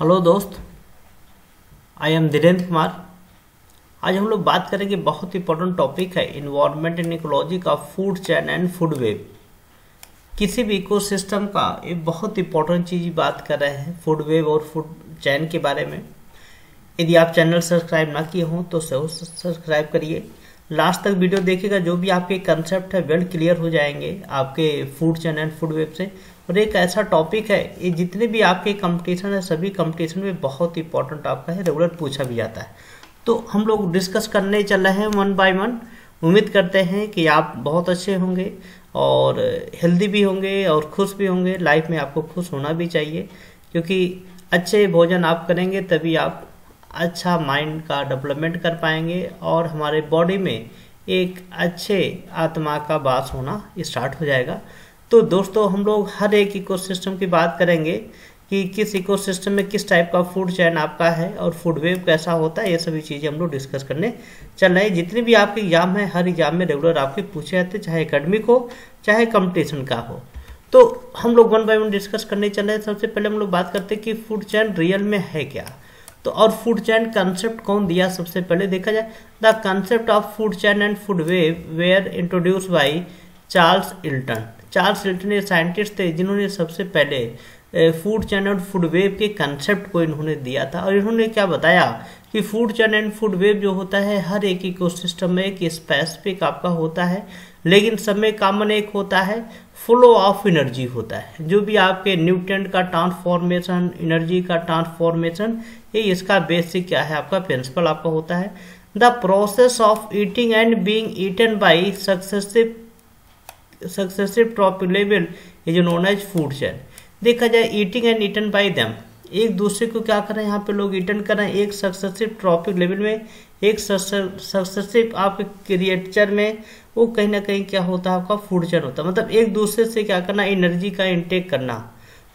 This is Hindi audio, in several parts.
हेलो दोस्त, आई एम धीरेंद्र कुमार। आज हम लोग बात करेंगे, बहुत इंपॉर्टेंट टॉपिक है, इन्वायरमेंट एंड इकोलॉजी का food chain and food web. किसी भी इकोसिस्टम का ये बहुत इंपॉर्टेंट चीज़ बात कर रहे हैं, फूड वेब और फूड चैन के बारे में। यदि आप चैनल सब्सक्राइब ना किए हों तो सब्सक्राइब करिए, लास्ट तक वीडियो देखिएगा, जो भी आपके कंसेप्ट है वेल क्लियर हो जाएंगे आपके food chain and food web से। और एक ऐसा टॉपिक है, ये जितने भी आपके कंपटीशन है सभी कंपटीशन में बहुत इंपॉर्टेंट आपका है, रेगुलर पूछा भी जाता है। तो हम लोग डिस्कस करने चल रहे हैं वन बाय वन। उम्मीद करते हैं कि आप बहुत अच्छे होंगे और हेल्दी भी होंगे और खुश भी होंगे। लाइफ में आपको खुश होना भी चाहिए, क्योंकि अच्छे भोजन आप करेंगे तभी आप अच्छा माइंड का डेवलपमेंट कर पाएंगे और हमारे बॉडी में एक अच्छे आत्मा का वास होना स्टार्ट हो जाएगा। तो दोस्तों, हम लोग हर एक इकोसिस्टम की बात करेंगे कि किस इकोसिस्टम में किस टाइप का फूड चैन आपका है और फूड वेव कैसा होता है, ये सभी चीज़ें हम लोग डिस्कस करने चल रहे हैं। जितने भी आपके एग्जाम हैं, हर एग्जाम में रेगुलर आपके पूछे जाते हैं, चाहे एकेडमिक हो चाहे कंपटीशन का हो। तो हम लोग वन बाय वन डिस्कस करने चल रहे हैं। सबसे पहले हम लोग बात करते हैं कि फूड चैन रियल में है क्या, तो और फूड चैन कंसेप्ट कौन दिया। सबसे पहले देखा जाए, the concept of food chain and food web were introduce by Charles Elton. Charles Elton ये साइंटिस्ट थे जिन्होंने सबसे पहले फूड चैन और फूड वेव के कंसेप्ट को इन्होंने दिया था। और इन्होंने क्या बताया कि food chain and food web जो होता है, हर एक इकोसिस्टम में एक स्पेसिफिक आपका होता है, लेकिन सब में कॉमन एक होता है, फ्लो ऑफ एनर्जी होता है। जो भी आपके न्यूट्रिएंट का ट्रांसफॉर्मेशन, एनर्जी का ट्रांसफॉर्मेशन, ये इसका बेसिक क्या है, आपका प्रिंसिपल आपका होता है। The process of eating and being eaten by successive ट्रॉप level is known as food chain. देखा जाए, eating and eaten by them, एक दूसरे को क्या कर रहे हैं यहाँ पे लोग ईटन कर रहे हैं। एक सक्सेसिव ट्रॉपिक लेवल में, एक सक्सेसिव आपके क्रिएचर में, वो कहीं ना कहीं क्या होता है आपका फूड चैन होता है। मतलब एक दूसरे से क्या करना, एनर्जी का इंटेक करना,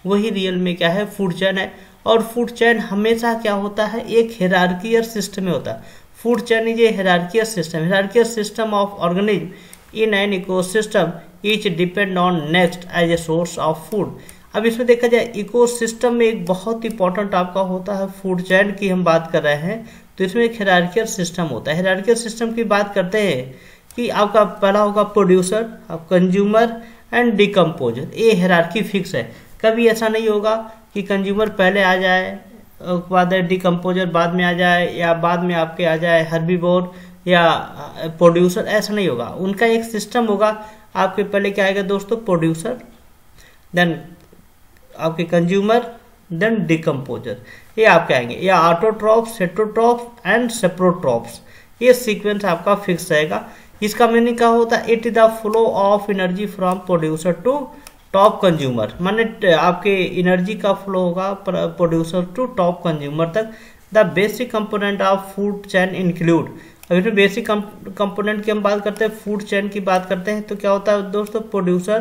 वही रियल में क्या है, फूड चैन है। और फूड चैन हमेशा क्या होता है, एक हायरार्कियल सिस्टम में होता है। Food chain is a hierarchical system of organism in an ecosystem each depend on next as a source of food. अब इसमें देखा जाए, इकोसिस्टम में एक बहुत इंपॉर्टेंट आपका होता है फूड चैन की हम बात कर रहे हैं, तो इसमें एक हायरार्कियल सिस्टम होता है। हायरार्कियल सिस्टम की बात करते हैं कि आपका पहला होगा प्रोड्यूसर, आप कंज्यूमर एंड डिकम्पोजर। ये हायरार्की फिक्स है, कभी ऐसा नहीं होगा कि कंज्यूमर पहले आ जाए, उसके बाद डिकम्पोजर बाद में आ जाए, या बाद में आपके आ जाए हर्बीवोर या प्रोड्यूसर, ऐसा नहीं होगा। उनका एक सिस्टम होगा, आपके पहले क्या आएगा दोस्तों, प्रोड्यूसर, देन आपके कंज्यूमर, देन डिकम्पोजर, ये आपके आएंगे, या ऑटोट्रॉप्स, हेटरोट्रॉप्स एंड सेप्रोट्रॉप्स, ये सीक्वेंस आपका फिक्स रहेगा। इसका मीनिंग क्या होता है, it is the flow of energy from producer to top consumer, माने आपके एनर्जी का फ्लो होगा प्रोड्यूसर टू टॉप कंज्यूमर तक। The basic component of food chain include, अभी तो बेसिक कंपोनेंट की हम बात करते हैं, फूड चैन की बात करते हैं, तो क्या होता है दोस्तों, प्रोड्यूसर,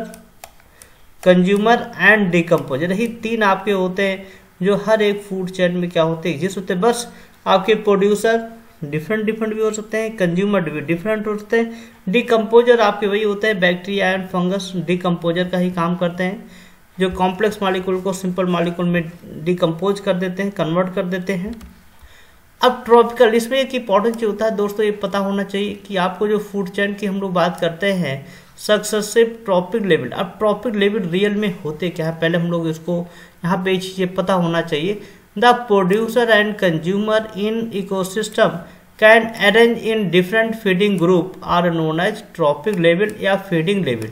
कंज्यूमर एंड डिकम्पोजर, यही तीन आपके होते हैं जो हर एक फूड चैन में क्या होते हैं जिस होते हैं। बस आपके प्रोड्यूसर डिफरेंट भी हो सकते हैं, कंज्यूमर भी डिफरेंट हो सकते हैं, डिकम्पोजर आपके वही होते हैं, बैक्टीरिया एंड फंगस डिकम्पोजर का ही काम करते हैं, जो कॉम्प्लेक्स मॉलिक्यूल को सिंपल मॉलिक्यूल में डिकम्पोज कर देते हैं, कन्वर्ट कर देते हैं। अब ट्रॉपिकल, इसमें एक इंपॉर्टेंट चीज होता है दोस्तों, ये पता होना चाहिए कि आपको जो फूड चैन की हम लोग बात करते हैं, सक्सेसिव ट्रॉपिक लेवल। अब ट्रॉपिक लेवल रियल में होते क्या है, पहले हम लोग इसको यहाँ पे चीज़ें पता होना चाहिए। The producer and consumer in ecosystem can arrange in different feeding group are known as trophic level या फीडिंग लेवल।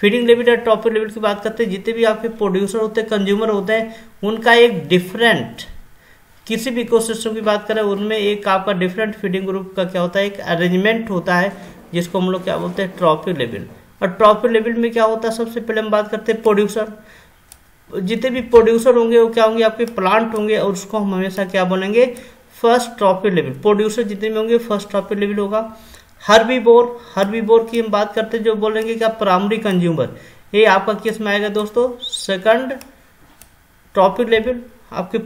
फीडिंग लेवल या ट्रॉपिक लेवल की बात करते हैं, जितने भी आपके प्रोड्यूसर होते हैं, कंज्यूमर होते हैं, उनका एक डिफरेंट, किसी भी इकोसिस्टम की बात करें, उनमें एक आपका डिफरेंट फीडिंग ग्रुप का क्या होता है, एक अरेंजमेंट होता है, जिसको हम लोग क्या बोलते हैं, ट्रॉपिक लेवल। और ट्रॉपिक लेवल में क्या होता है, सबसे पहले हम बात करते हैं प्रोड्यूसर। जितने भी प्रोड्यूसर होंगे वो क्या होंगे, आपके प्लांट होंगे, और उसको हम हमेशा क्या बोलेंगे, फर्स्ट ट्रॉपिक लेवल। प्रोड्यूसर जितने भी होंगे फर्स्ट ट्रॉपिक लेवल होगा। हर्बीवोर की हम बात करते हैं, जो बोलेंगे क्या, प्राइमरी कंज्यूमर, ये आपका किस में आएगा दोस्तों, सेकंड ट्रॉपिक लेवल। आपके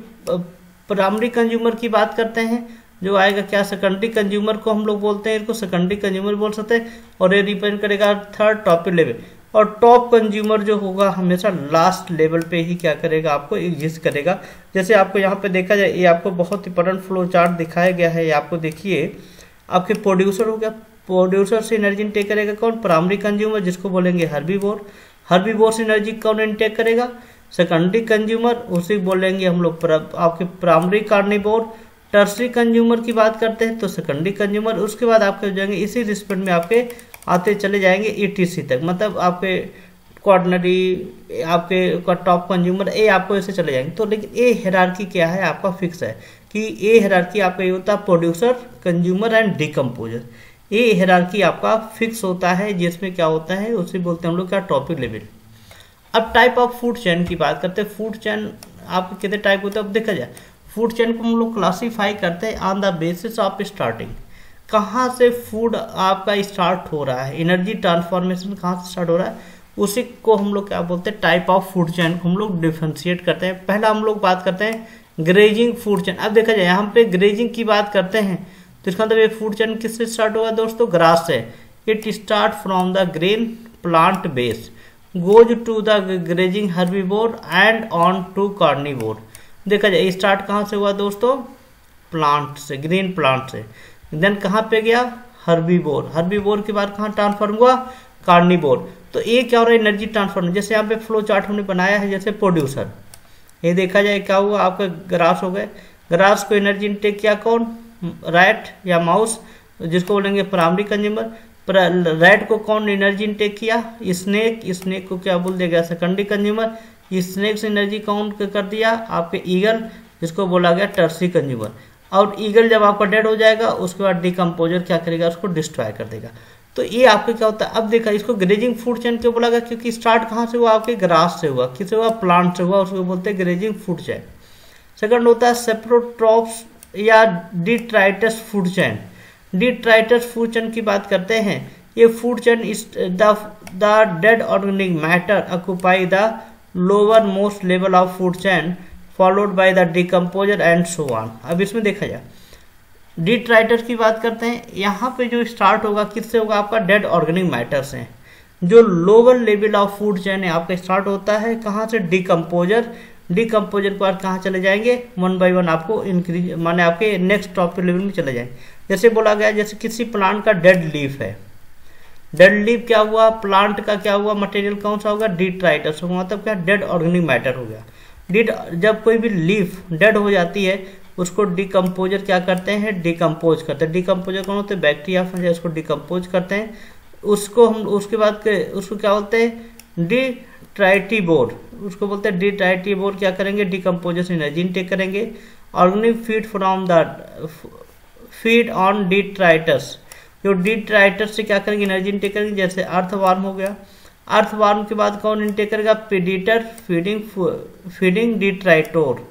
प्राइमरी कंज्यूमर की बात करते हैं, जो आएगा क्या, सेकेंडरी कंज्यूमर को हम लोग बोलते हैं, इनको सेकेंडरी कंज्यूमर बोल सकते हैं, और ये रिप्रेजेंट करेगा थर्ड टॉपिक लेवल। और टॉप कंज्यूमर जो होगा हमेशा लास्ट लेवल पे ही क्या करेगा, आपको एग्जिस्ट करेगा। जैसे आपको यहाँ पे देखा जाए, ये आपको बहुत इंपॉर्टेंट फ्लो चार्ट दिखाया गया है। ये आपको देखिए, आपके प्रोड्यूसर हो गया, प्रोड्यूसर से एनर्जी इनटेक करेगा कौन, प्राइमरी कंज्यूमर जिसको बोलेंगे हर्बीवोर। हर्बीवोर से एनर्जी कौन इनटेक करेगा, सेकेंडरी कंज्यूमर, उसे बोलेंगे हम लोग आपके प्राइमरी कार्निवोर। टर्सरी कंज्यूमर की बात करते हैं तो सेकेंडरी कंज्यूमर। उसके बाद आपके हो जाएंगे, इसी रिस्पेक्ट में आपके आते चले जाएंगे ईटीसी तक, मतलब आपके क्वार्टनरी, आपके टॉप कंज्यूमर, ये आपको ऐसे चले जाएंगे। तो लेकिन ये हायरार्की क्या है, आपका फिक्स है कि ये हायरार्की आपका ये होता है प्रोड्यूसर, कंज्यूमर एंड डिकम्पोजर। ये हायरार्की आपका फिक्स होता है, जिसमें क्या होता है उसे बोलते हैं हम लोग क्या, टॉपिक लेवल। अब टाइप ऑफ फूड चैन की बात करते हैं। फूड चैन आपके कितने टाइप होते हैं, अब देखा जाए फूड चैन को हम लोग क्लासीफाई करते हैं on the basis of starting. कहाँ से फूड आपका स्टार्ट हो रहा है, एनर्जी ट्रांसफॉर्मेशन कहाँ से स्टार्ट हो रहा है, उसी को हम लोग क्या बोलते हैं, टाइप ऑफ फूड चैन को हम लोग डिफ्रेंशिएट करते हैं। पहला हम लोग बात करते हैं ग्रेजिंग फूड चैन। अब देखा जाए यहाँ पे ग्रेजिंग की बात करते हैं तो इसका मतलब ये फूड चैन किससे स्टार्ट होगा दोस्तों, ग्रास से। It start from the green plant base, goes to the grazing herbivore and on to carnivore. देखा जाए स्टार्ट कहाँ से हुआ दोस्तों, प्लांट से, ग्रीन प्लांट से। देन कहाँ पे गया, हर्बीवोर। हर्बीवोर के बाद कहाँ ट्रांसफॉर्म हुआ, कार्निवोर। तो ये क्या हो रहा है, एनर्जी ट्रांसफॉर्म। जैसे यहाँ पे फ्लो चार्ट हमने बनाया है, जैसे प्रोड्यूसर, ये देखा जाए क्या हुआ, आपका ग्रास हो गए। ग्रास को एनर्जी इनटेक किया कौन, रैट या माउस जिसको बोलेंगे प्राइमरी कंज्यूमर। रैट को कौन एनर्जी इनटेक किया, स्नेक। स्नेक को क्या बोल देगा, सेकेंडरी कंज्यूमर। स्नेक से एनर्जी कौन कर दिया, आपके ईगल जिसको बोला गया टर्सरी कंज्यूमर। और ईगल जब आपका डेड हो जाएगा उसके बाद डिकम्पोजर क्या करेगा, उसको डिस्ट्रॉय कर देगा। तो ये आपके क्या होता है, अब देखा इसको ग्रेजिंग फूड चैन क्यों बोला गया, क्योंकि स्टार्ट कहाँ से हुआ, आपके ग्रास से हुआ, किससे हुआ, प्लांट से हुआ, उसको बोलते हैं ग्रेजिंग फूड चैन। सेकंड होता है सेप्रोट्रॉप्स या detritus food chain. Detritus food chain की बात करते हैं, ये food chain the dead organic matter occupy the lower most level of food chain followed by the decomposer and so on. अब इसमें देखा जाए डिट्राइटस की बात करते हैं, यहाँ पे जो स्टार्ट होगा किससे होगा, आपका डेड ऑर्गेनिक मैटर से, जो lower level of food chain है आपका स्टार्ट होता है कहाँ से, डिकम्पोजर। डिकम्पोजर के बाद कहाँ चले जाएंगे, वन बाय वन आपको इंक्रीज, माने आपके नेक्स्ट टॉप लेवल में चले जाएंगे। जैसे बोला गया, जैसे किसी प्लांट का डेड लीफ है, डेड लीफ क्या हुआ, प्लांट का क्या हुआ, मटेरियल कौन सा होगा, डिट्राइटस होगा, मतलब क्या डेड ऑर्गेनिक मैटर हो गया। जब कोई भी लीफ डेड हो जाती है उसको डिकम्पोजर क्या करते हैं, डिकम्पोज करते हैं। डिकम्पोजर कौन होते हैं, बैक्टीरिया, फंजाई, उसको डिकम्पोज करते हैं। उसको हम उसके बाद उसको क्या बोलते हैं, डिट्राइटिबोर, उसको बोलते हैं डिट्राइटिबोर। क्या करेंगे, डिकम्पोजर से एनर्जी इनटेक करेंगे। Organic feed from the feed on detritus, जो डिट्राइटस से क्या करेंगे एनर्जी इनटेक करेंगे। जैसे अर्थवार्म हो गया, अर्थवार्म के बाद कौन इनटेक करेगा, प्रीडेटर फीडिंग डिट्राइटोर।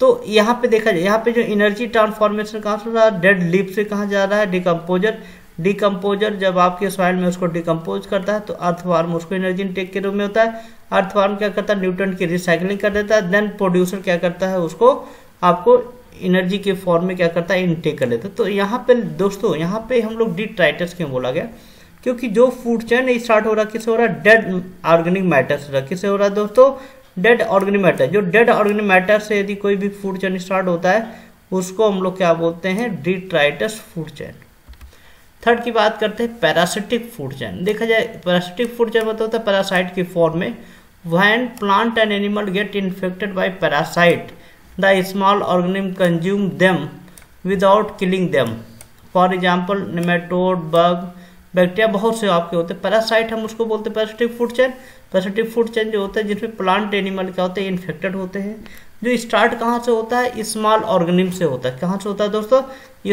तो यहाँ पे देखा जाए, यहाँ पे जो एनर्जी ट्रांसफॉर्मेशन कहाँ से हो रहा है, डेड लीफ से कहाँ जा रहा है, डिकम्पोजर। डिकम्पोजर जब आपके सॉइल में उसको डिकम्पोज करता है तो अर्थवार्म उसको एनर्जी इनटेक के रूप में होता है। अर्थवार्म क्या करता है, न्यूट्रिएंट की रिसाइकलिंग कर देता है। देन प्रोड्यूसर क्या करता है, उसको आपको एनर्जी के फॉर्म में क्या करता है, इनटेक कर लेता है। तो यहाँ पे दोस्तों, यहाँ पे हम लोग डिट्राइटस क्यों बोला गया, क्योंकि जो फूड चैन स्टार्ट हो रहा है किससे हो रहा है, डेड ऑर्गेनिक मैटर से। किससे हो रहा है दोस्तों, डेड ऑर्गेनिक मैटर। जो डेड ऑर्गेनिक मैटर से यदि कोई भी फूड चैन स्टार्ट होता है उसको हम लोग क्या बोलते हैं, डिट्राइटस फूड चैन। थर्ड की बात करते हैं पैरासिटिक फूड चैन। देखा जाए पैरासिटिक फूड चैन मतलब होता है पैरासाइट की फॉर्म में। When plant and animal get infected by parasite the small organism consume them without killing them. For example nematode, bug, bacteria, बहुत से आपके होते हैं। पैरासाइट हम उसको बोलते हैं parasitic food chain. Parasitic food chain जो होता है जिसमें प्लांट एनिमल क्या होते हैं, इन्फेक्टेड होते हैं। जो स्टार्ट कहाँ से होता है, स्मॉल ऑर्गेनिज्म से होता है। कहाँ से होता है दोस्तों,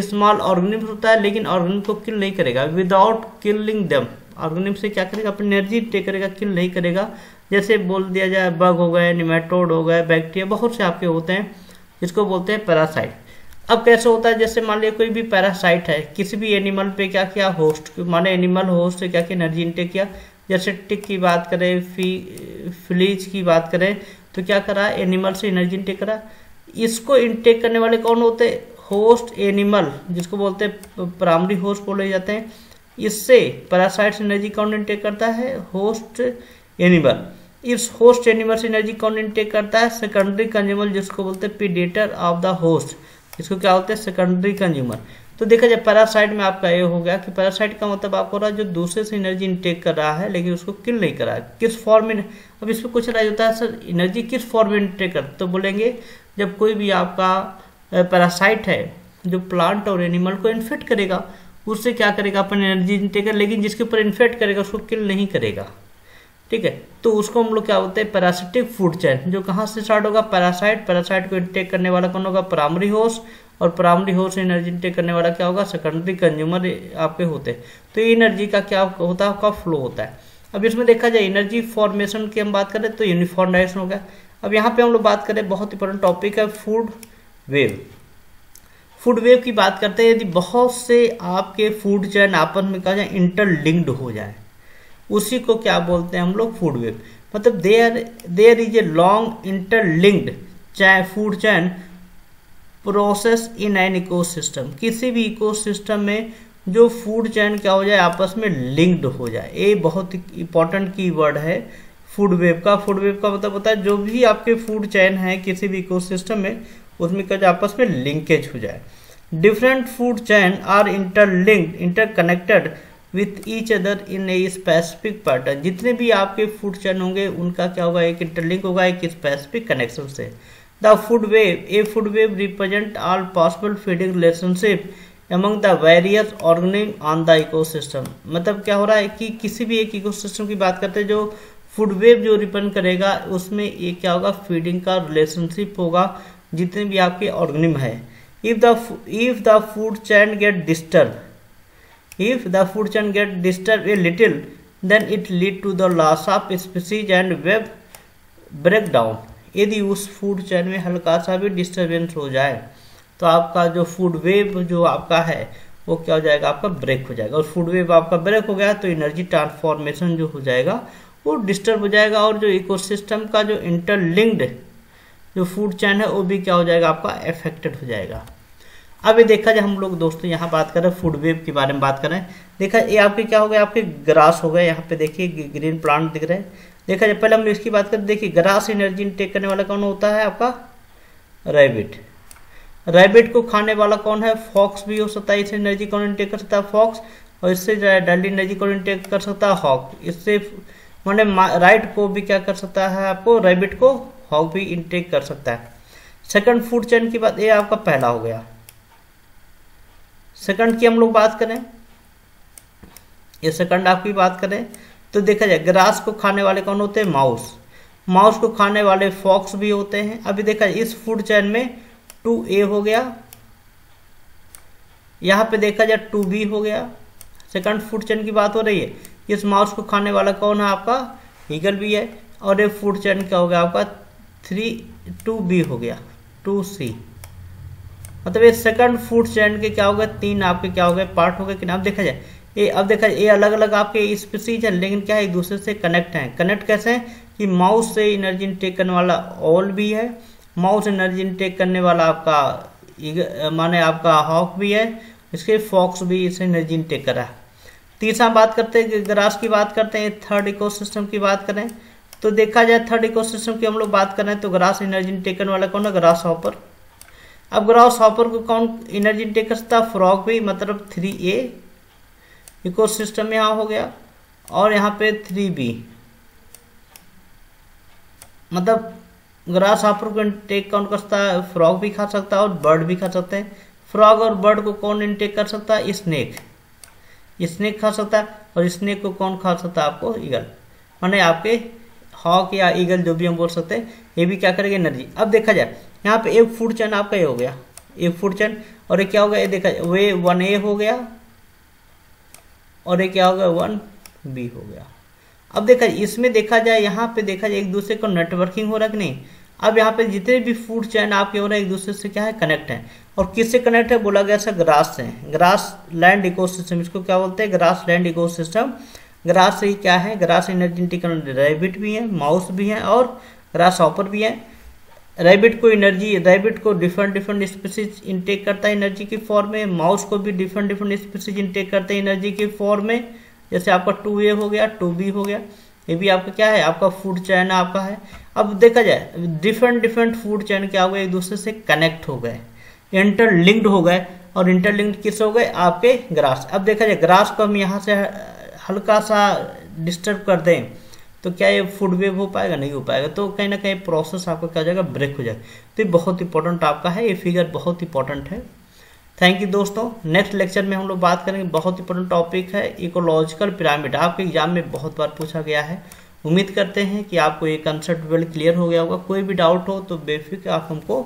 स्मॉल ऑर्गेनिज्म होता है, लेकिन ऑर्गेनिज्म को किल नहीं करेगा, विदाउट किलिंग देम। ऑर्गेनिज्म से क्या करेगा, अपनी एनर्जी टेक करेगा, किल नहीं करेगा। जैसे बोल दिया जाए बग हो गए, निमेटोड हो गए, बैक्टीरिया, बहुत से आपके होते हैं, जिसको बोलते हैं पैरासाइट। अब कैसे होता है, जैसे मान लिया कोई भी पैरासाइट है किसी भी एनिमल पे, क्या किया होस्ट, माने एनिमल होस्ट से क्या किया एनर्जी इनटेक किया। जैसे टिक की बात करें, फ्लीज की बात करें, तो क्या करा, एनिमल से एनर्जी इनटेक करा। इसको इनटेक करने वाले कौन होते हैं, होस्ट एनिमल, जिसको बोलते हैं प्राइमरी होस्ट बोले जाते हैं। इससे पैरासाइट्स एनर्जी कंटेंट टेक करता है होस्ट एनिमल। इस होस्ट एनिमल से एनर्जी कंटेंट टेक करता है सेकेंडरी कंज्यूमर, जिसको बोलते हैं प्रीडेटर ऑफ द होस्ट, इसको क्या बोलते हैं सेकेंडरी कंज्यूमर। तो देखा जाए पैरासाइट में आपका ये हो गया कि पैरासाइट का मतलब आपको रहा जो दूसरे से एनर्जी इनटेक कर रहा है लेकिन उसको किल नहीं कर रहा है, किस फॉर्म में। अब इसमें कुछ राइज होता है सर एनर्जी किस फॉर्म में इनटेक कर, तो बोलेंगे जब कोई भी आपका पैरासाइट है जो प्लांट और एनिमल को इन्फेक्ट करेगा उससे क्या करेगा अपन एनर्जी इनटेक कर, लेकिन जिसके ऊपर इन्फेक्ट करेगा उसको किल नहीं करेगा, ठीक है। तो उसको हम लोग क्या बोलते हैं पैरासिटिक फूड चेन, जो कहाँ से स्टार्ट होगा पैरासाइट, पैरासाइट को इनटेक करने वाला कौन होगा प्राइमरी होस्ट, और प्राइमरी होस्ट एनर्जी इनटेक करने वाला क्या होगा सेकेंडरी कंज्यूमर आपके होते हैं। तो ये एनर्जी का क्या होता है आपका फ्लो होता है। अब इसमें देखा जाए एनर्जी फॉर्मेशन की हम बात करें तो यूनिफॉर्माइजेशन हो गया। अब यहाँ पे हम लोग बात करें बहुत इंपॉर्टेंट टॉपिक है फूड वेव। फूड वेव की बात करते हैं, यदि बहुत से आपके फूड चैन आपस में कहा जाए इंटरलिंक्ड हो जाए उसी को क्या बोलते हैं हम लोग फूड वेव। मतलब there is a long interlinked चाहे food chain process in an ecosystem, किसी भी इकोसिस्टम में जो फूड चैन क्या हो जाए आपस में लिंक्ड हो जाए। ये बहुत इंपॉर्टेंट की वर्ड है फूड वेव का। फूड वेव का मतलब होता है जो भी आपके फूड चैन है किसी भी इकोसिस्टम में उसमें क्या आपस में लिंकेज हो जाए। Different food chain are interlinked interconnected with each other in a specific pattern. जितने भी आपके फूड चैन होंगे उनका क्या होगा एक इंटरलिंक होगा एक स्पेसिफिक कनेक्शन से। The food web, a food web represent all possible feeding relationship among the various organism on the ecosystem. मतलब क्या हो रहा है कि किसी भी एक इकोसिस्टम की बात करते हैं जो फूड वेव जो रिप्रेजेंट करेगा उसमें ये क्या होगा फीडिंग का रिलेशनशिप होगा जितने भी आपके ऑर्गेनिज्म है। If the food chain get disturb, if the food chain get disturb a little then it lead to the loss of species and web break down. यदि उस फूड चैन में हल्का सा भी डिस्टर्बेंस हो जाए तो आपका जो फूड वेव जो आपका है वो क्या हो जाएगा आपका ब्रेक हो जाएगा, और फूड वेव आपका ब्रेक हो गया तो एनर्जी ट्रांसफॉर्मेशन जो हो जाएगा वो डिस्टर्ब हो जाएगा, और जो इकोसिस्टम का जो इंटरलिंक्ड जो फूड चैन है वो भी क्या हो जाएगा आपका एफेक्टेड हो जाएगा। अब ये देखा जाए हम लोग दोस्तों यहाँ बात करें फूड वेव के बारे में बात करें, देखा ये आपके क्या हो गया आपके ग्रास हो गए, यहाँ पे देखिए ग्रीन प्लांट दिख रहे हैं। देखा जाए पहले हम इसकी बात करें, देखिए ग्रास एनर्जी इनटेक करने वाला कौन होता है आपका रैबिट, रैबिट को खाने वाला कौन है फॉक्स भी हो सकता है, इससे एनर्जी कौन इनटेक कर सकता है फॉक्स, और इससे डेली एनर्जी कौन इनटेक कर सकता है हॉक। इससे माने राइट को भी क्या कर सकता है आपको रैबिट को हॉक भी इनटेक कर सकता है। सेकंड फूड चैन की बात ये आपका पहला हो गया, सेकंड की हम लोग बात करें ये सेकंड आपकी बात करें तो देखा जाए ग्रास को खाने वाले कौन होते हैं माउस, माउस को खाने वाले फॉक्स भी होते हैं। अभी देखा जाए इस फूड चैन में 2A हो गया, यहाँ पे देखा जाए 2B हो गया, सेकंड फूड चैन की बात हो रही है। इस माउस को खाने वाला कौन है आपका ईगल भी है, और ये फूड चैन क्या हो गया आपका 2B हो गया 2C। मतलब ये सेकंड फूड चैन के क्या हो गए तीन आपके क्या हो गए पार्ट हो गए कि नाम। देखा जाए ये अब देखा ये अलग अलग आपके स्पीसीज है लेकिन क्या है एक दूसरे से कनेक्ट हैं। कनेक्ट कैसे हैं कि माउस से एनर्जी इनटेक करने वाला ऑल भी है, माउस एनर्जी इनटेक करने वाला आपका माने आपका हॉक भी है, इसके फॉक्स भी इससे एनर्जी इनटेक कर रहा है। तीसरा बात करते हैं ग्रास की बात करते हैं, थर्ड इकोसिस्टम की बात करें तो देखा जाए थर्ड इकोसिस्टम की हम लोग बात करें तो ग्रास एनर्जी इनटेक करने वाला कौन है ग्रास हॉपर। अब ग्रास हॉपर को कौन एनर्जी इनटेक कर सकता है फ्रॉग भी, मतलब 3A इकोसिस्टम यहाँ हो गया, और यहाँ पे 3B मतलब ग्रास हॉपर को इनटेक कौन कर सकता है फ्रॉग भी खा सकता है और बर्ड भी खा सकते हैं। फ्रॉग और बर्ड को कौन इनटेक कर सकता है स्नेक, स्नेक खा सकता है, और स्नेक को कौन खा सकता है आपको ईगल, माने आपके हॉक या ईगल जो भी हम बोल सकते हैं ये भी क्या करेंगे एनर्जी। अब देखा जाए यहाँ पे एक फूड चैन आपका ये हो गया एक फूड चैन, और ये क्या हो गया ये देखा वे 1A हो गया और ये क्या हो गया 1B हो गया। अब देखा इसमें देखा जाए यहाँ पे देखा जाए एक दूसरे को नेटवर्किंग हो रहा है कि नहीं। अब यहाँ पे जितने भी फूड चैन आपके हो रहे हैं एक दूसरे से क्या है कनेक्ट है, और किससे कनेक्ट है बोला गया सर ग्रास से, ग्रास लैंड इकोसिस्टम इसको क्या बोलते हैं ग्रास लैंड इकोसिस्टम। ग्रास से ही क्या है ग्रास एनर्जी इनटेक रैबिट भी है, माउस भी है और ग्रास हॉपर भी है। रैबिट को एनर्जी, रैबिट को डिफरेंट डिफरेंट स्पीसीज इनटेक करता है एनर्जी की फॉर्म में, माउस को भी डिफरेंट डिफरेंट स्पीसीज इनटेक करता है एनर्जी की फॉर्म में, जैसे आपका 2A हो गया, 2B हो गया, ये भी आपका क्या है, आपका फूड चैन आपका है। अब देखा जाए डिफरेंट डिफरेंट फूड चैन क्या हो गए, एक दूसरे से कनेक्ट हो गए, इंटरलिंक्ड हो गए, और इंटरलिंक्ड किस हो गए, आपके ग्रास। अब देखा जाए ग्रास को हम यहाँ से हल्का सा डिस्टर्ब कर दें तो क्या ये फूड वेव हो पाएगा, नहीं हो पाएगा, तो कहीं ना कहीं प्रोसेस आपका क्या हो जाएगा, ब्रेक हो जाएगा। तो ये बहुत इंपॉर्टेंट आपका है, ये फिगर बहुत इंपॉर्टेंट है। थैंक यू दोस्तों, नेक्स्ट लेक्चर में हम लोग बात करेंगे, बहुत इंपॉर्टेंट टॉपिक है, इकोलॉजिकल पिरामिड, आपके एग्जाम में बहुत बार पूछा गया है। उम्मीद करते हैं कि आपको ये कंसेप्ट वेल क्लियर हो गया होगा। कोई भी डाउट हो तो बेफिक्र आप हमको,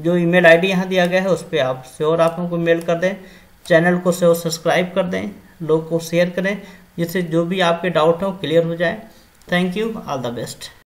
जो ईमेल आईडी यहाँ दिया गया है उस पर आप श्योर आप हमको मेल कर दें, चैनल को श्योर सब्सक्राइब कर दें, लोग को शेयर करें, जिससे जो भी आपके डाउट हो क्लियर हो जाए। Thank you, all the best.